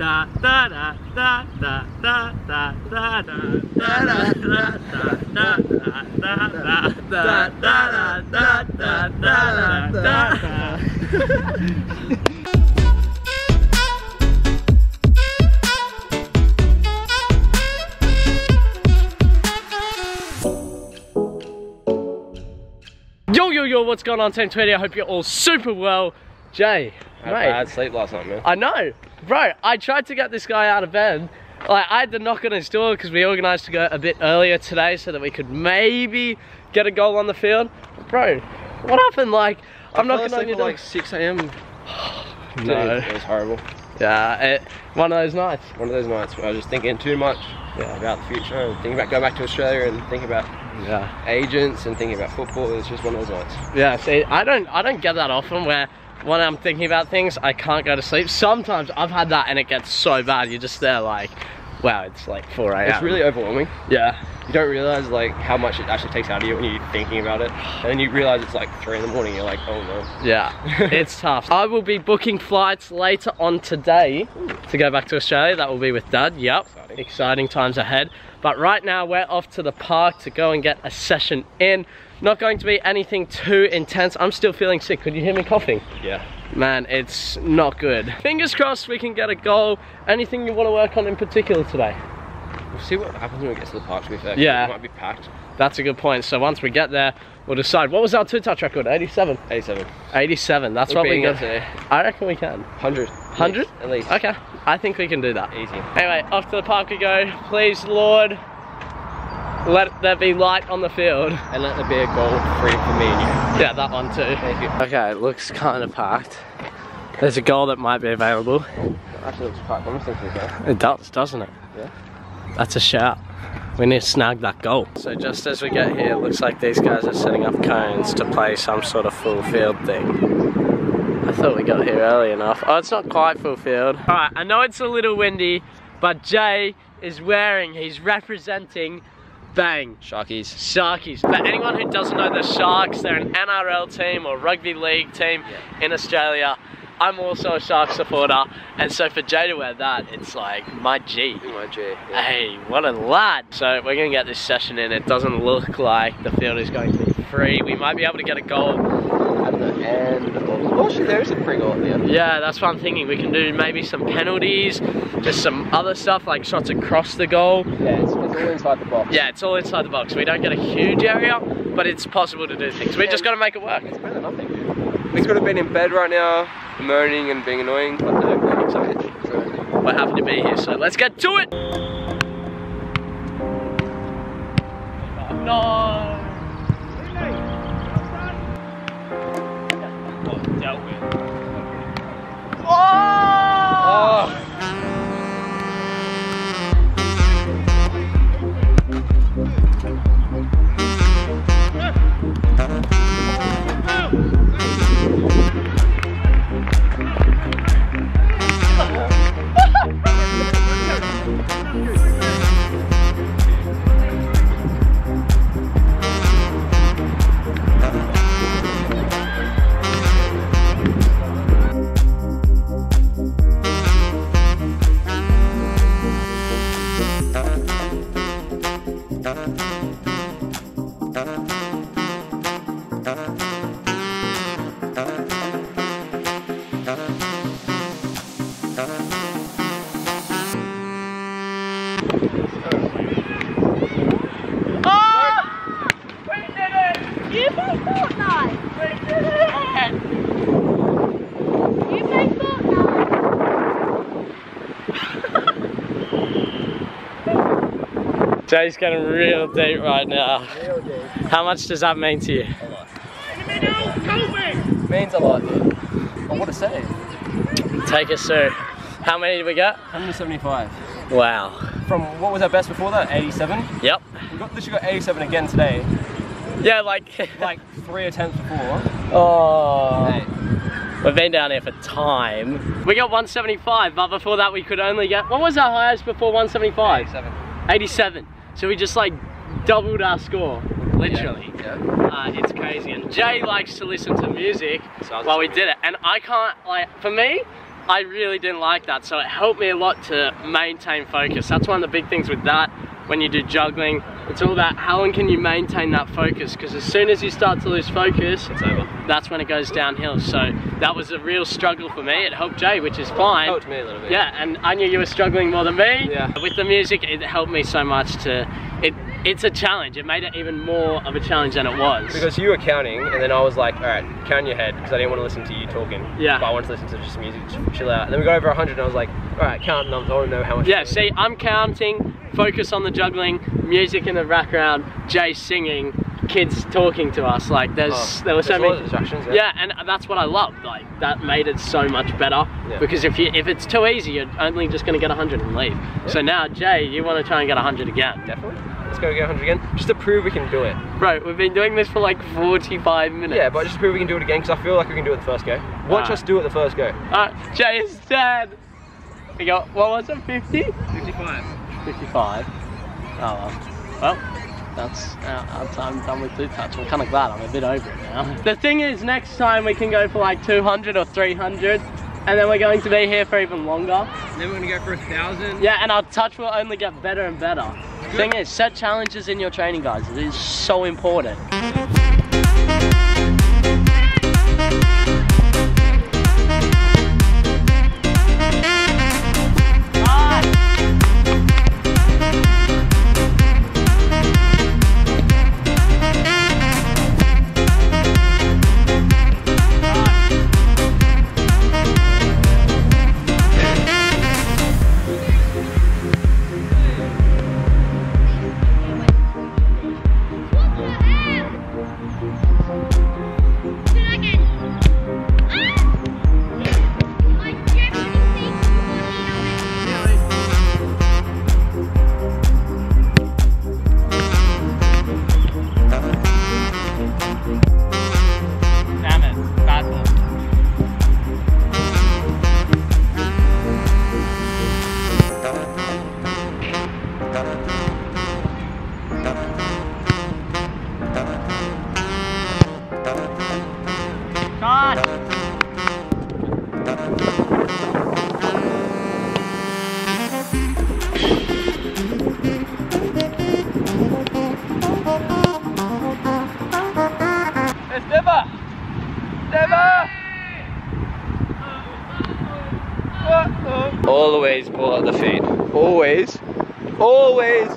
da da da da da da da da da da da da da. Yo, what's going on, Team 20? I hope you're all super well. Jay, mate, I had sleep last night, man. I know, bro. I tried to get this guy out of bed. Like, I had to knock on his door because we organised to go a bit earlier today so that we could maybe get a goal on the field. Bro, what happened? Like, I'm not gonna sleep at like 6 a.m. No, it was horrible. Yeah, one of those nights. One of those nights where I was just thinking too much about the future, and thinking about going back to Australia, and thinking about agents, and thinking about football. It's just one of those nights. Yeah, see, I don't get that often where when I'm thinking about things, I can't go to sleep. Sometimes I've had that, and it gets so bad. You're just there like, wow, it's like 4 a.m. It's really overwhelming. Yeah. You don't realise like how much it actually takes out of you when you're thinking about it. And then you realise it's like 3 in the morning, you're like, oh no. Yeah, it's tough. I will be booking flights later on today to go back to Australia. That will be with Dad, yep. Exciting times ahead. But right now we're off to the park to go and get a session in. Not going to be anything too intense. I'm still feeling sick. Could you hear me coughing? Yeah. Man, it's not good. Fingers crossed we can get a goal. Anything you want to work on in particular today? We'll see what happens when we get to the park, to be fair. Yeah. It might be packed. That's a good point. So once we get there, we'll decide. What was our 2-touch record? 87? 87. 87. That's what we got today. I reckon we can. 100. 100? At least. Okay. I think we can do that. Easy. Anyway, off to the park we go. Please, Lord, let there be light on the field. And let there be a goal free for me and you. Yeah, that one too. Thank you. Okay, it looks kind of packed. There's a goal that might be available. It actually looks quite promising to go. It does, doesn't it? Yeah. That's a shout. We need to snag that goal. So just as we get here, it looks like these guys are setting up cones to play some sort of full field thing. I thought we got here early enough. Oh, it's not quite full field. All right, I know it's a little windy, but Jay is wearing, he's representing Bang. Sharkies. Sharkies. For anyone who doesn't know the Sharks, they're an NRL team or rugby league team in Australia. I'm also a Sharks supporter, and so for Jay to wear that, it's like, my G. My G. Yeah. Hey, what a lad. So we're gonna get this session in. It doesn't look like the field is going to be free. We might be able to get a goal at the end. Well, actually, there is a free goal at the end. Yeah, that's what I'm thinking. We can do maybe some penalties, just some other stuff, like shots across the goal. Yeah, it's all inside the box. Yeah, it's all inside the box. We don't get a huge area, but it's possible to do things. We just gotta make it work. It's better than nothing, dude. We could have been in bed right now, moaning and being annoying, but I'm excited. So we're happy to be here, so let's get to it! No! Oh! Jay's getting real deep right now. Real deep. How much does that mean to you? A lot. It means a lot, dude. Oh, what a save. Take us through. How many did we get? 175. Wow. From what was our best before that? 87? Yep. We literally got 87 again today. Yeah, like... like 3 attempts before. Oh. Mate. We've been down here for time. We got 175, but before that we could only get... What was our highest before 175? 87. 87. So we just like doubled our score, literally. Yeah, yeah. It's crazy. And Jay likes to listen to music while we did it. And I can't, like, for me, I really didn't like that, so it helped me a lot to maintain focus. That's one of the big things with that. When you do juggling, it's all about how long can you maintain that focus, because as soon as you start to lose focus, it's over. That's when it goes downhill. So that was a real struggle for me. It helped Jay, which is fine. It helped me a little bit. Yeah, and I knew you were struggling more than me. Yeah. With the music, it helped me so much to, it's a challenge. It made it even more of a challenge than it was. Because you were counting, and then I was like, all right, count in your head, because I didn't want to listen to you talking. Yeah. But I wanted to listen to just music, chill out. And then we got over 100, and I was like, all right, count, and I want to know how much. Yeah, see, I'm counting, focus on the juggling, music in the background, Jay singing, kids talking to us. Like there were so many distractions. Yeah. And that's what I loved. Like that made it so much better. Yeah. Because if it's too easy, you're only just going to get 100 and leave. Yeah. So now Jay, you want to try and get 100 again? Definitely. Let's go get 100 again, just to prove we can do it. Bro, we've been doing this for like 45 minutes. Yeah, but just to prove we can do it again, because I feel like we can do it the first go. Watch us do it the first go. Alright, Jay is dead. We got, what was it, 50? 55. 55. Oh well, that's our time done with two touch. I'm kind of glad, I'm a bit over it now. The thing is, next time we can go for like 200 or 300, and then we're going to be here for even longer. And then we're going to go for 1,000. Yeah, and our touch will only get better and better. Good. Thing is, set challenges in your training, guys. It is so important. Always ball at the feet. Always, always,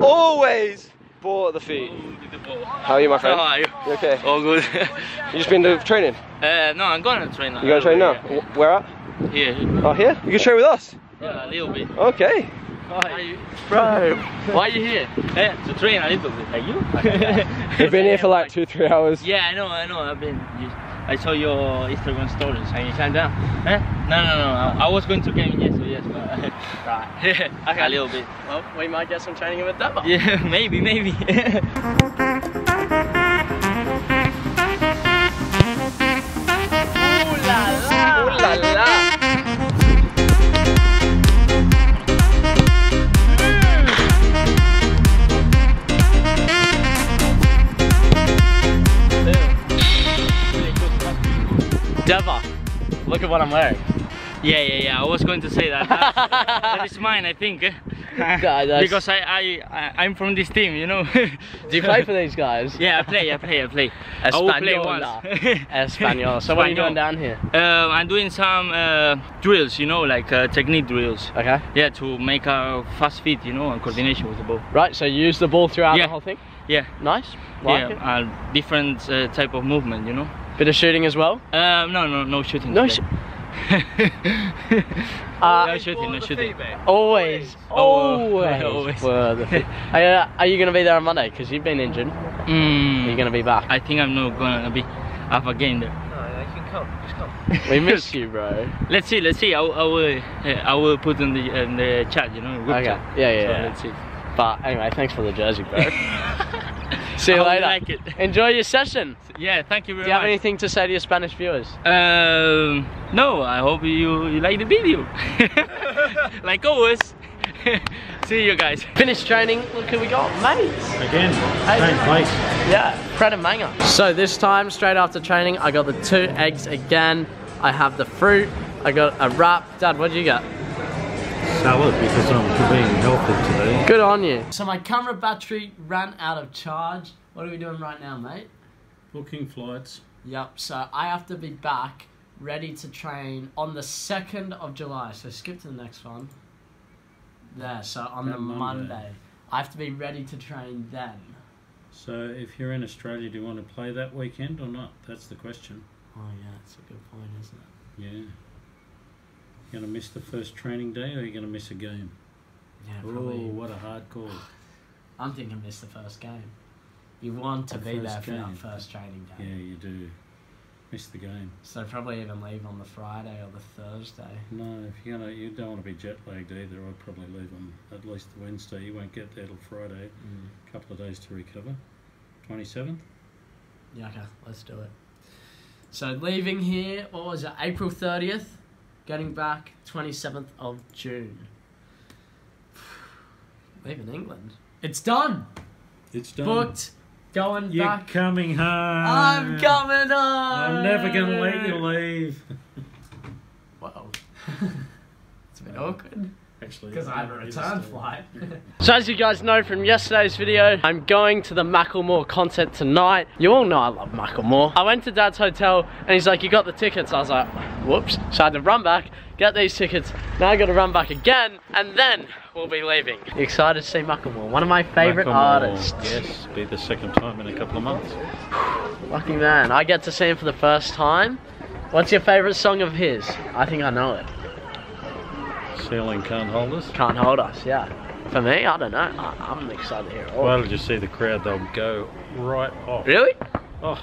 always ball at the feet. How are you, my friend? How are you? You okay? All good. You just been to training? No, I'm going to train now. You going to train now? Yeah. Where at? Here. Oh, here? You can train with us? Yeah, a little bit. Okay. Are you? Bro, why are you here? To train a little bit. Are you? You've been here for like 2-3 hours. Yeah, I know. I've been. I saw your Instagram stories and you signed down. Eh? No. I was going to game yes, but right. Okay. A little bit. Well, we might get some training with that. Yeah, maybe. Deva, look at what I'm wearing. Yeah, I was going to say that. That is mine, I think. Because I'm from this team, you know. Do you play for these guys? Yeah, I play. Espanyol. I play once. Espanyol. So what are you doing down here? I'm doing some drills, you know, like technique drills. Okay. Yeah, to make a fast feet, you know, and coordination with the ball. Right, so you use the ball throughout the whole thing? Yeah. Nice. Different type of movement, you know. Bit of shooting as well? No shooting. No shooting. No shooting. Always. Are you going to be there on Monday? Because you've been injured. Are you going to be back? I think I'm not going to be up again there. No, you can come. Just come. We miss you, bro. Let's see. I will put in the chat, you know. Okay. Chat. Yeah. Let's see. But anyway, thanks for the jersey, bro. See you later. Like it. Enjoy your session. Yeah, thank you very much. Do you have anything to say to your Spanish viewers? No, I hope you like the video. Like always. See you guys. Finished training. Look who we got, mates. Again, same place. Yeah, Fred and Manga. So this time, straight after training, I got the 2 eggs again. I have the fruit. I got a wrap. Dad, what did you get? Salad, because I'm being healthy today. Good on you. So my camera battery ran out of charge. What are we doing right now, mate? Booking flights. Yep, so I have to be back, ready to train on the 2nd of July. So skip to the next one. There, so on the Monday. I have to be ready to train then. So if you're in Australia, do you want to play that weekend or not? That's the question. Oh yeah, that's a good point, isn't it? Yeah. You're going to miss the first training day or you're going to miss a game? Yeah, probably. Oh, what a hard call. I'm thinking miss the first game. You want to be there for that first training day. Yeah, you do. Miss the game. So probably even leave on the Friday or the Thursday. No, if you're gonna, you don't want to be jet lagged either. I'd probably leave on at least the Wednesday. You won't get there till Friday. A couple of days to recover. 27th? Yeah, okay, let's do it. So leaving here, what was it, April 30th? Getting back 27th of June. Leaving England. It's done! It's done. Booked. Going You're back. Coming home. I'm coming home. I'm never going to let you leave. Wow. It's a bit awkward. Actually, because I have a return flight. So as you guys know from yesterday's video, I'm going to the Macklemore concert tonight. You all know I love Macklemore. I went to Dad's hotel and he's like, you got the tickets? I was like, whoops. So I had to run back, get these tickets. Now I got to run back again and then we'll be leaving. You excited to see Macklemore? One of my favourite artists. Yes, be the second time in a couple of months. Lucky man. I get to see him for the first time. What's your favourite song of his? I think I know it. Ceiling can't hold us. Can't hold us, yeah. For me, I don't know. I'm excited here. Well, did you see the crowd? They'll go right off. Really? Oh. All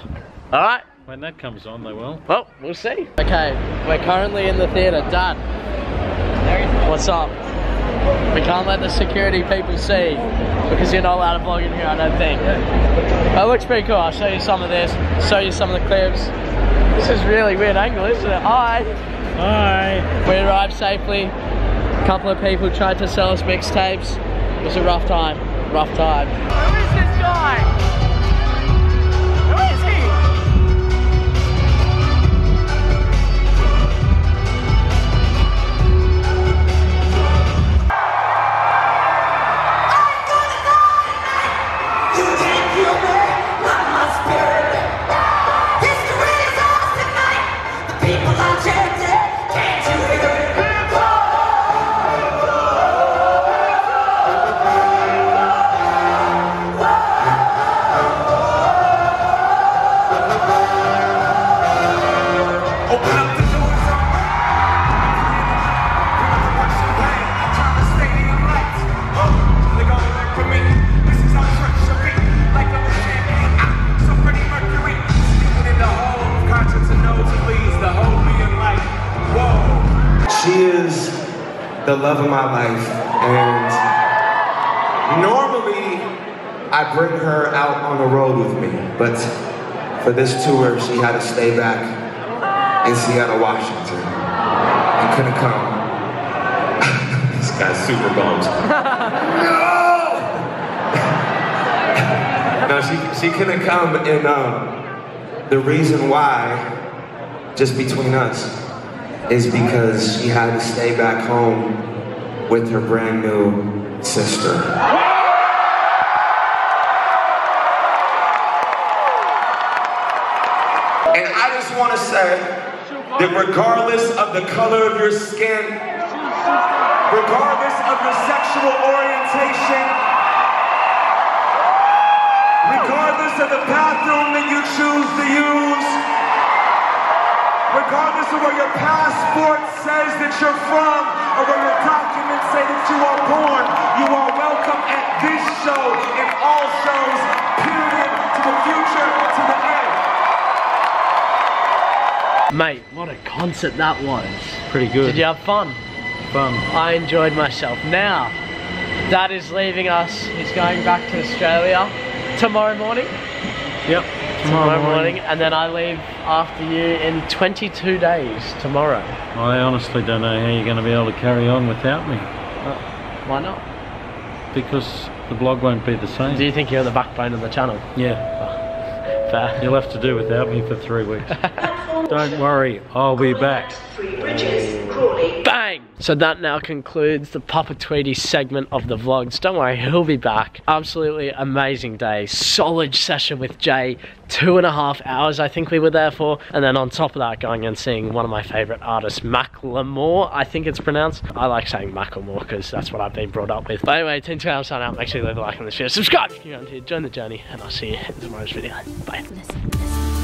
right. When that comes on, they will. Well, we'll see. Okay, we're currently in the theatre. Dad, what's up? We can't let the security people see because you're not allowed to vlog in here, I don't think. But it looks pretty cool. I'll show you some of this. Show you some of the clips. This is really weird angle, isn't it? Hi. Hi. We arrived safely. A couple of people tried to sell us mixtapes. It was a rough time. Rough time. Who is this guy? Who is the love of my life, and normally I bring her out on the road with me, but for this tour she had to stay back in Seattle, Washington, and couldn't come. This guy's super bummed. No, she couldn't come, and the reason why, just between us, is because she had to stay back home with her brand new sister. And I just want to say that regardless of the color of your skin, regardless of your sexual orientation, regardless of the bathroom that you choose to use, regardless of where your passport says that you're from or where your documents say that you are born, you are welcome at this show and all shows, period, to the future, to the end. Mate, what a concert that was. Pretty good. Did you have fun? Fun. I enjoyed myself. Now, Dad is leaving us. He's going back to Australia tomorrow morning. Yep. Tomorrow morning, and then I leave after you in 22 days tomorrow. I honestly don't know how you're going to be able to carry on without me. Why not? Because the blog won't be the same. Do you think you're the backbone of the channel? Yeah. Oh, fair. You'll have to do without me for 3 weeks. Don't worry, I'll be back. Bang! So that now concludes the Papa Tweety segment of the vlogs. Don't worry, he'll be back. Absolutely amazing day. Solid session with Jay. 2.5 hours I think we were there for. And then on top of that, going and seeing one of my favourite artists, Macklemore, I think it's pronounced. I like saying Macklemore because that's what I've been brought up with. But anyway, Team 2, I'm signing out. Make sure you leave a like on this video. Subscribe if you're around here. Join the journey and I'll see you in tomorrow's video. Bye. Listen.